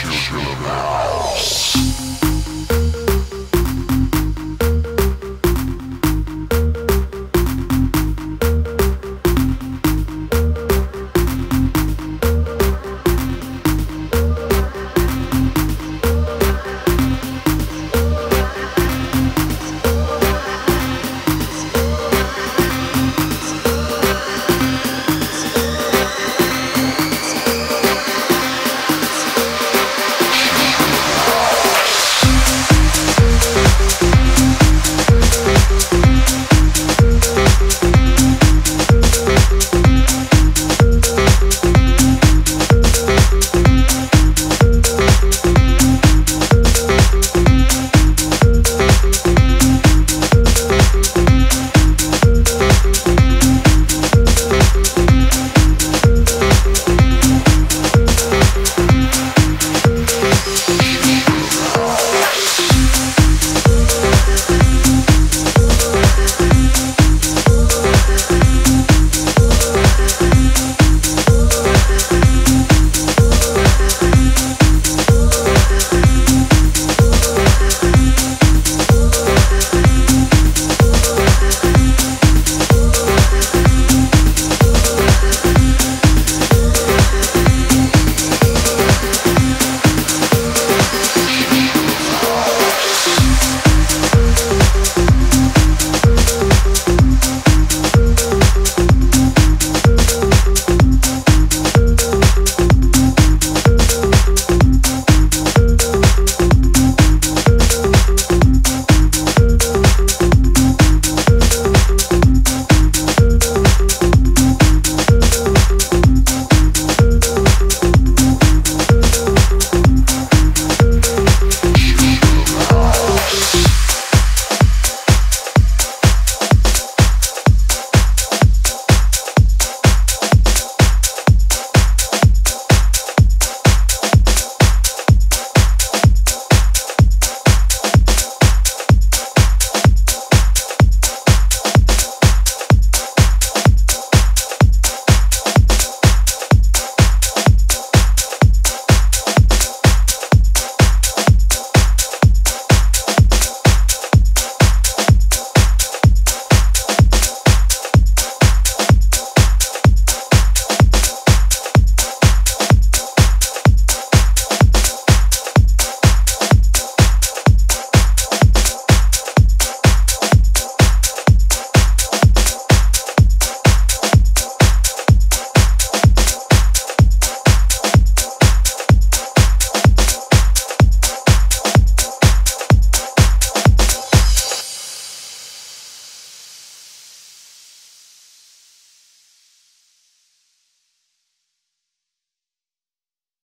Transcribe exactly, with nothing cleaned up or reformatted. children of hell.